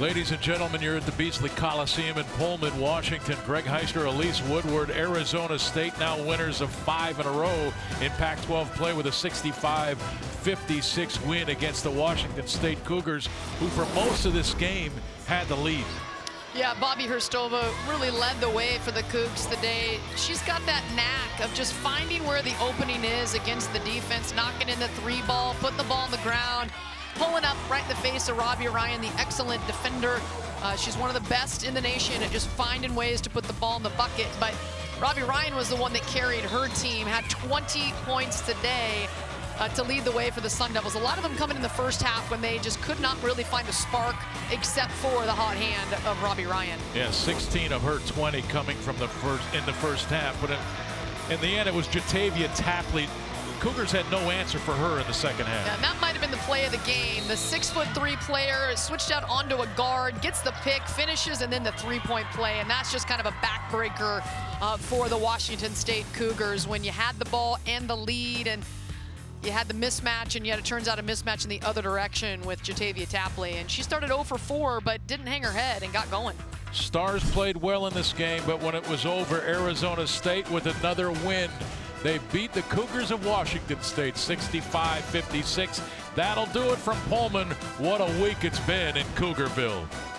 Ladies and gentlemen, you're at the Beasley Coliseum in Pullman, Washington. Greg Heister, Elise Woodward, Arizona State now winners of 5 in a row in Pac-12 play with a 65-56 win against the Washington State Cougars, who for most of this game had the lead. Yeah, Borislava Hristova really led the way for the Cougs today. She's got that knack of just finding where the opening is against the defense, knocking in the three ball, putting the ball on the ground, pulling up right in the face of Robbi Ryan, the excellent defender. She's one of the best in the nation at just finding ways to put the ball in the bucket. But Robbi Ryan was the one that carried her team, had 20 points today to lead the way for the Sun Devils. A lot of them coming in the first half when they just could not really find a spark except for the hot hand of Robbi Ryan. Yeah, 16 of her 20 coming from the first half. But in the end, it was Ja'Tavia Tapley. Cougars had no answer for her in the second half. Yeah, and that might have been the play of the game. The 6'3" player switched out onto a guard, gets the pick, finishes, and then the three-point play. And that's just kind of a backbreaker for the Washington State Cougars when you had the ball and the lead, and you had the mismatch, and yet it turns out a mismatch in the other direction with Ja'Tavia Tapley. And she started 0 for 4, but didn't hang her head and got going. Stars played well in this game, but when it was over, Arizona State with another win. They beat the Cougars of Washington State 65-56. That'll do it from Pullman. What a week it's been in Cougarville.